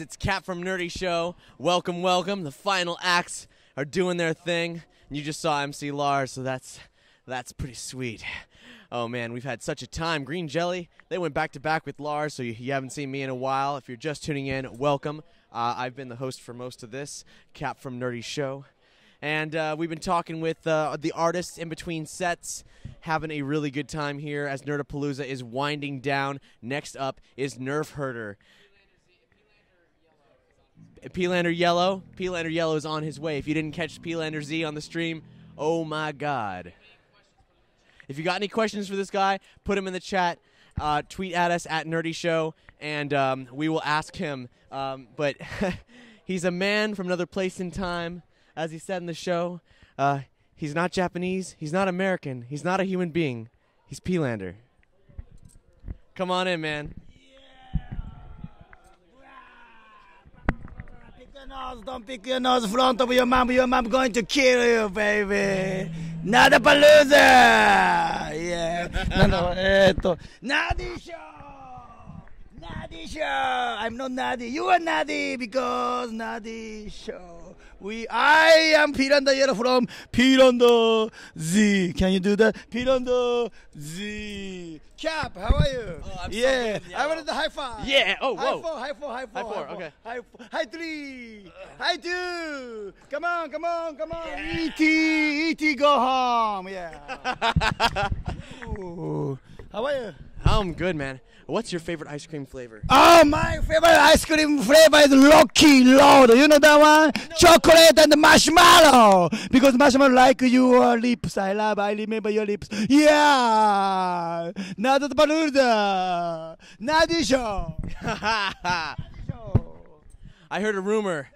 It's Kat from Nerdy Show. Welcome, welcome. The final acts are doing their thing. You just saw MC Lars, so that's pretty sweet. Oh man, we've had such a time. Green Jelly, they went back to back with Lars, so you haven't seen me in a while. If you're just tuning in, welcome. I've been the host for most of this, Kat from Nerdy Show. And we've been talking with the artists in between sets, having a really good time here as Nerdapalooza is winding down. Next up is Nerf Herder. Peelander Yellow is on his way. If you didn't catch Peelander Z on the stream, oh my god. If you got any questions for this guy, put them in the chat. Tweet at us at Nerdy Show, and we will ask him. But he's a man from another place in time, as he said in the show. He's not Japanese. He's not American. He's not a human being. He's Peelander. Come on in, man. Nose, don't pick your nose in front of your mom. Your mom going to kill you, baby. Nerdapalooza! Yeah. Nerdy Show! Nerdy Show! I'm not nerdy. You are nerdy because Nerdy Show. I am Peelander Yellow from Peelander Z. Can you do that? Peelander Z. Cap, how are you? Oh, I'm yeah, so I wanted the high five. Yeah, oh, whoa. High four. Okay. High three. High two. Come on. Yeah. E.T. go home. Yeah. Ooh. How are you? I'm good, man. What's your favorite ice cream flavor? Oh, my favorite ice cream flavor is Rocky Road. You know that one? No. Chocolate and marshmallow. Because marshmallow like your lips. I remember your lips. Yeah. Nerdapalooza. Nerdy Show. I heard a rumor.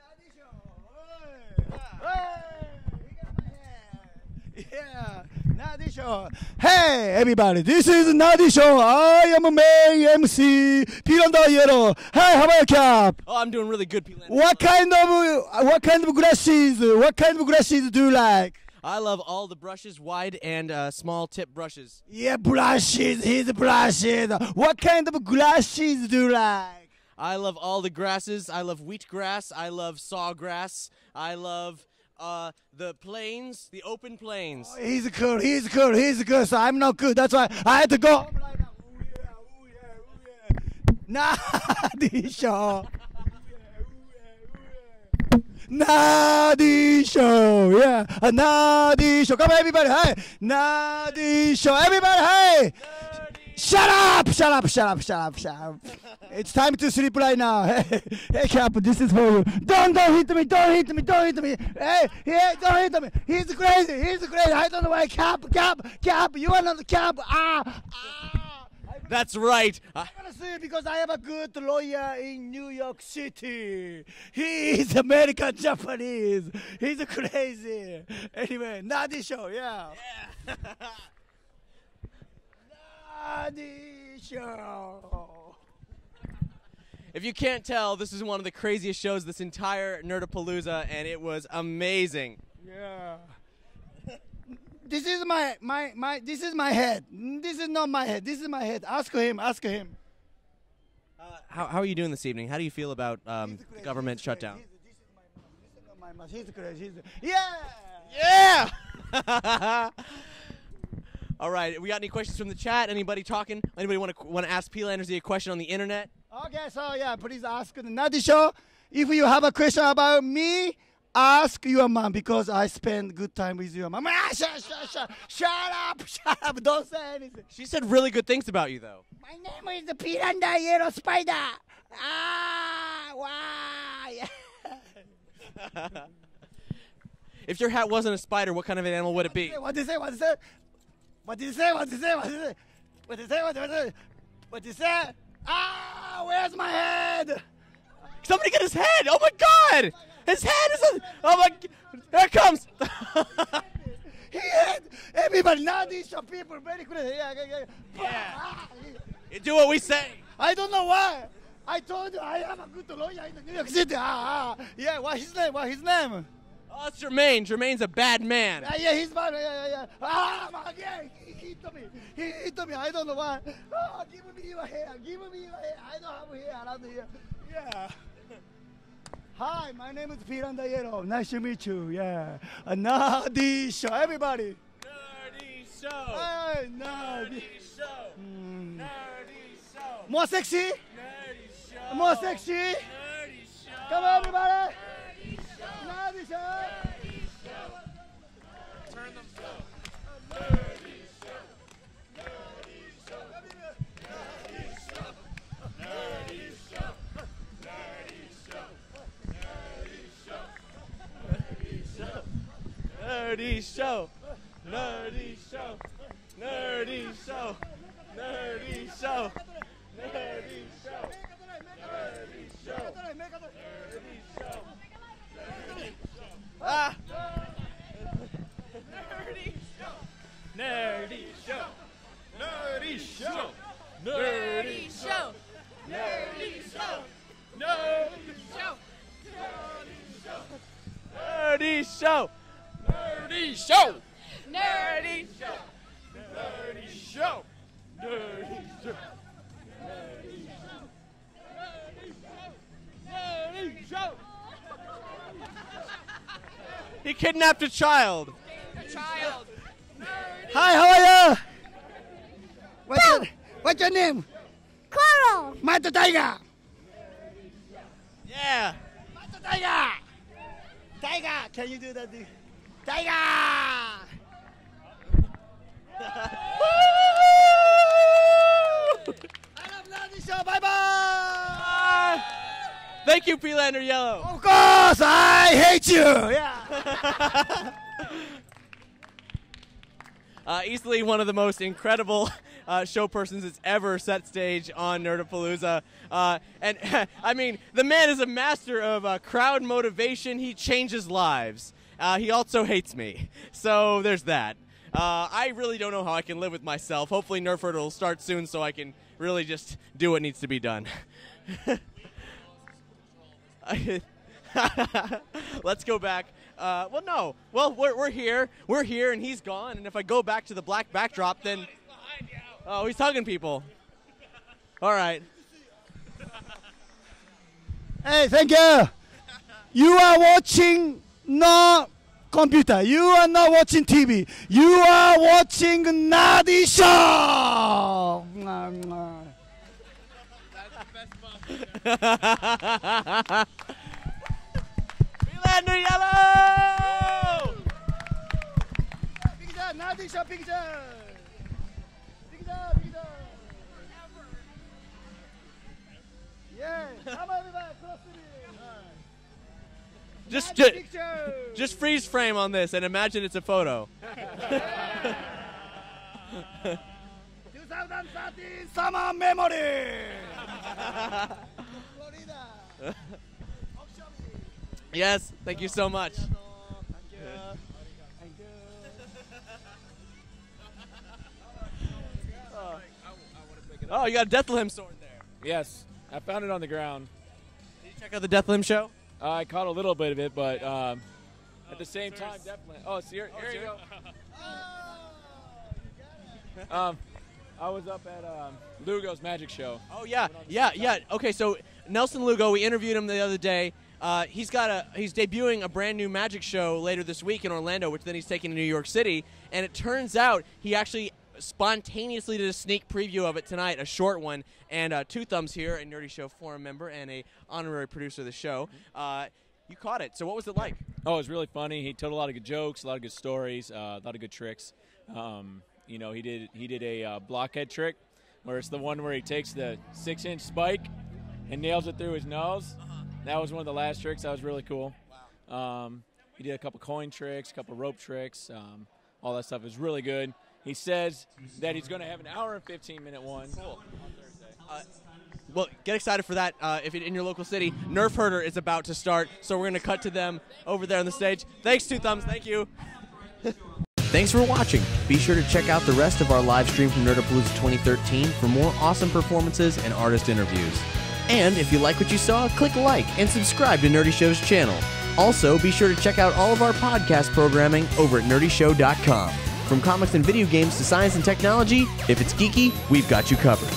Nerdy Show. Hey. Yeah. Nerdy Show. Hey everybody, this is Nerdy Show. I am a main MC Peelander Yellow. Hey, how about you, Cap? Oh, I'm doing really good, Peelander. What kind of brushes? What kind of brushes do you like? I love all the brushes, wide and small tip brushes. Yeah, brushes. His brushes. What kind of brushes do you like? I love all the grasses. I love wheatgrass. I love sawgrass. I love the plains, the open plains. Oh, he's cool, so I'm not good. That's why I had to go. Nerdy Show. Nerdy Show, yeah. Nerdy Show, come on everybody, hey. Nerdy Show, everybody, hey. Shut up. It's time to sleep right now. Hey, Cap, this is for you. Don't hit me. Hey, don't hit me. He's crazy. I don't know why. Cap, you are not the Cap. That's right. I'm gonna see because I have a good lawyer in New York City. He is American Japanese. He's crazy. Anyway, Nerdy Show, yeah. Nerdy Show. If you can't tell, this is one of the craziest shows this entire Nerdapalooza, and it was amazing. Yeah. This is my head. This is not my head. This is my head. Ask him. How are you doing this evening? How do you feel about government shutdown? This is my mouth. He's crazy. Yeah. All right, we got any questions from the chat? Anybody talking? Anybody want to ask Peelander Z a question on the internet? Okay, so yeah, please ask the Nerdy Show. If you have a question about me, ask your mom because I spend good time with your mom. Shut up! Don't say anything. She said really good things about you, though. My name is the Peelander Yellow Spider. Why? If your hat wasn't a spider, what kind of an animal would it be? What did you say? What did you say? Ah, where's my head? Somebody get his head! Oh my god! His head is a... Oh my... There it comes! He had... Everybody, now these people, very crazy. Yeah. You do what we say. I don't know why. I told you I am a good lawyer in New York City. Yeah, what's his name? Oh, it's Jermaine. Jermaine's a bad man. Yeah, he's bad. Yeah. He hit me. I don't know why. Give me your hair. I don't have hair around here. Yeah. Hi, my name is Peelander Yellow. Nice to meet you. Yeah. Nerdy Show. Everybody. Nerdy Show. Hey, Nerdy Show. Nerdy Show. More sexy? Nerdy Show. More sexy? Nerdy Show. Come on, everybody. Nerdy Show. Nerdy Show. Nerdy Show. Turn them up. Nerdy Show. Nerdy Show. Nerdy Show. Nerdy Show. Nerdy Show, Nerdy Show, Nerdy Show, Nerdy Show, Nerdy Show, Nerdy Show, Nerdy Show, ah, Nerdy Show, Nerdy Show, Nerdy Show, Nerdy Show, Nerdy Show, Nerdy Show, Nerdy Show. Nerdy Show! Nerdy Show! Nerdy Show! Nerdy Show! Nerdy Show! Nerdy Show! He kidnapped a child. Hi, how are you? What's your name? Coral. Mata Tiger. Yeah. Mata Tiger. Tiger, can you do that? Tiger! I love Nerdy Show. Bye bye. Thank you, Peelander Yellow. Of course, I hate you. Yeah. Easily one of the most incredible show persons that's ever set stage on Nerdapalooza. And I mean, the man is a master of crowd motivation. He changes lives. He also hates me, so there's that. I really don't know how I can live with myself. Hopefully Nerf Herder will start soon so I can really just do what needs to be done. Let's go back. Well, no. Well, we're here, and he's gone. And if I go back to the black backdrop, then... Oh, he's hugging people. All right. Hey, thank you. You are watching... No computer. You are not watching TV. You are watching Nerdy Show. That's the best part. Peelander Yellow. Picture, Nerdy Show picture. Picture, picture. Yeah. Come on, everybody. Close to me. Just freeze frame on this and imagine it's a photo. 2013 summer memory. Florida. Yes, thank you so much. Thank you. Thank you. Oh, you got a Death Limb sword there. Yes, I found it on the ground. Did you check out the Death Limb show? I caught a little bit of it, but at the same time, definitely. Oh, so here you go. Oh, you got it. I was up at Lugo's magic show. Oh yeah, yeah. Okay, so Nelson Lugo, we interviewed him the other day. He's debuting a brand new magic show later this week in Orlando, which then he's taking to New York City. And it turns out he actually spontaneously did a sneak preview of it tonight, a short one, and Two Thumbs here, a Nerdy Show forum member and a honorary producer of the show. You caught it, so what was it like? Oh, it was really funny. He told a lot of good jokes, a lot of good stories, a lot of good tricks. You know, he did a blockhead trick, where it's the one where he takes the 6-inch spike and nails it through his nose. That was one of the last tricks. That was really cool. Wow. He did a couple coin tricks, a couple rope tricks, all that stuff. It was really good. He says that he's going to have an hour and 15-minute one. Cool. Well, get excited for that. If in your local city, Nerf Herder is about to start, so we're going to cut to them over there on the stage. Thanks, Two Thumbs. Thank you. Thanks for watching. Be sure to check out the rest of our live stream from Nerdapalooza 2013 for more awesome performances and artist interviews. And if you like what you saw, click like and subscribe to Nerdy Show's channel. Also, be sure to check out all of our podcast programming over at nerdyshow.com. From comics and video games to science and technology, if it's geeky, we've got you covered.